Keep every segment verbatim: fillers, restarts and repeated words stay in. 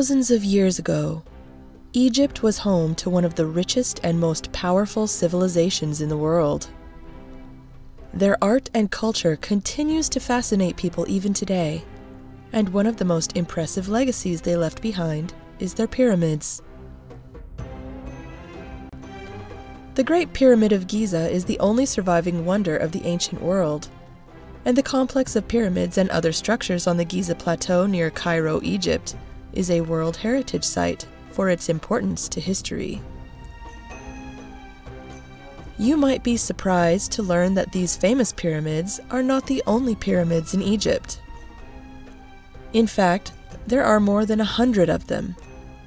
Thousands of years ago, Egypt was home to one of the richest and most powerful civilizations in the world. Their art and culture continues to fascinate people even today, and one of the most impressive legacies they left behind is their pyramids. The Great Pyramid of Giza is the only surviving wonder of the ancient world, and the complex of pyramids and other structures on the Giza Plateau near Cairo, Egypt, is a World Heritage Site for its importance to history. You might be surprised to learn that these famous pyramids are not the only pyramids in Egypt. In fact, there are more than a hundred of them,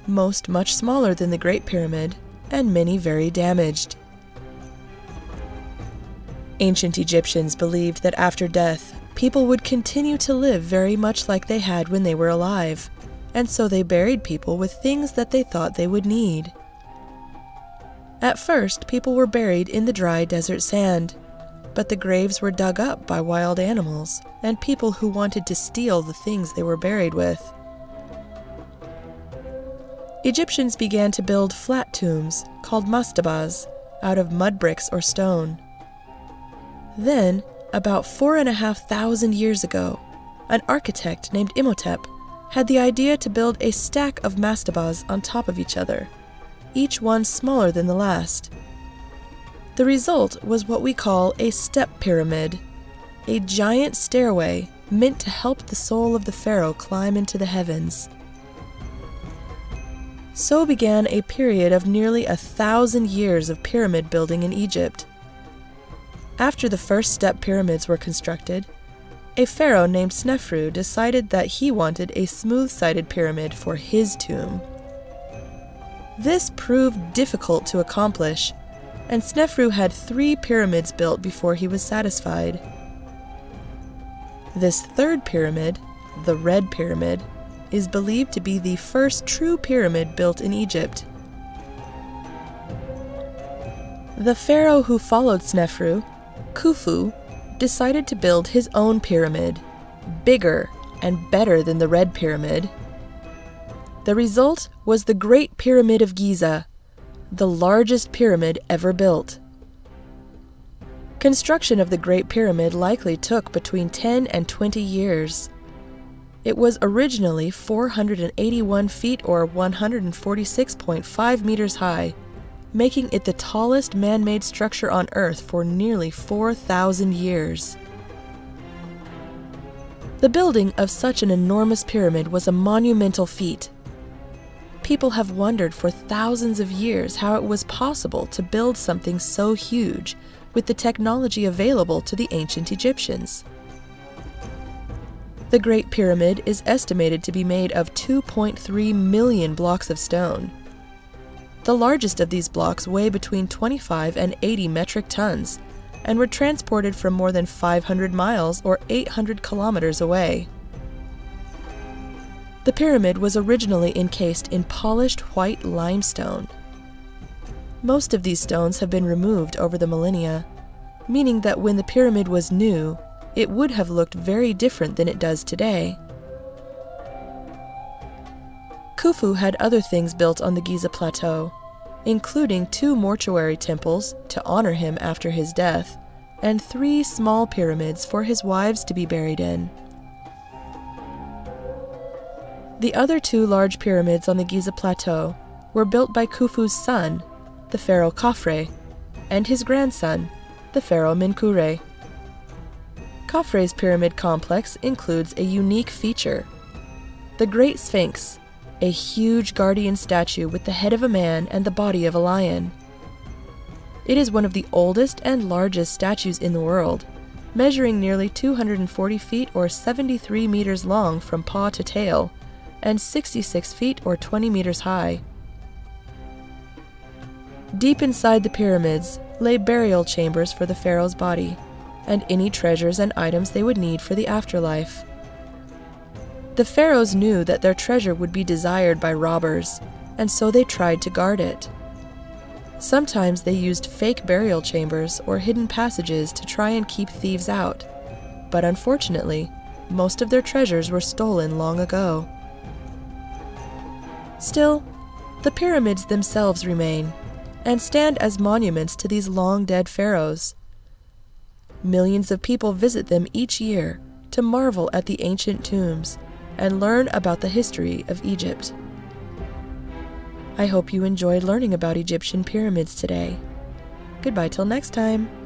most much smaller than the Great Pyramid, and many very damaged. Ancient Egyptians believed that after death, people would continue to live very much like they had when they were alive, and so they buried people with things that they thought they would need. At first, people were buried in the dry desert sand, but the graves were dug up by wild animals and people who wanted to steal the things they were buried with. Egyptians began to build flat tombs, called mastabas, out of mud bricks or stone. Then, about four and a half thousand years ago, an architect named Imhotep had the idea to build a stack of mastabas on top of each other, each one smaller than the last. The result was what we call a step pyramid, a giant stairway meant to help the soul of the pharaoh climb into the heavens. So began a period of nearly a thousand years of pyramid building in Egypt. After the first step pyramids were constructed, a pharaoh named Snefru decided that he wanted a smooth-sided pyramid for his tomb. This proved difficult to accomplish, and Snefru had three pyramids built before he was satisfied. This third pyramid, the Red Pyramid, is believed to be the first true pyramid built in Egypt. The pharaoh who followed Snefru, Khufu, decided to build his own pyramid, bigger and better than the Red Pyramid. The result was the Great Pyramid of Giza, the largest pyramid ever built. Construction of the Great Pyramid likely took between ten and twenty years. It was originally four hundred eighty-one feet or one hundred forty-six point five meters high, making it the tallest man-made structure on Earth for nearly four thousand years. The building of such an enormous pyramid was a monumental feat. People have wondered for thousands of years how it was possible to build something so huge with the technology available to the ancient Egyptians. The Great Pyramid is estimated to be made of two point three million blocks of stone. The largest of these blocks weigh between twenty-five and eighty metric tons, and were transported from more than five hundred miles or eight hundred kilometers away. The pyramid was originally encased in polished white limestone. Most of these stones have been removed over the millennia, meaning that when the pyramid was new, it would have looked very different than it does today. Khufu had other things built on the Giza Plateau, including two mortuary temples to honor him after his death, and three small pyramids for his wives to be buried in. The other two large pyramids on the Giza Plateau were built by Khufu's son, the pharaoh Khafre, and his grandson, the pharaoh Menkaure. Khafre's pyramid complex includes a unique feature, the Great Sphinx, a huge guardian statue with the head of a man and the body of a lion. It is one of the oldest and largest statues in the world, measuring nearly two hundred forty feet or seventy-three meters long from paw to tail, and sixty-six feet or twenty meters high. Deep inside the pyramids lay burial chambers for the pharaoh's body, and any treasures and items they would need for the afterlife. The pharaohs knew that their treasure would be desired by robbers, and so they tried to guard it. Sometimes they used fake burial chambers or hidden passages to try and keep thieves out, but unfortunately, most of their treasures were stolen long ago. Still, the pyramids themselves remain, and stand as monuments to these long-dead pharaohs. Millions of people visit them each year to marvel at the ancient tombs and learn about the history of Egypt. I hope you enjoyed learning about Egyptian pyramids today. Goodbye till next time!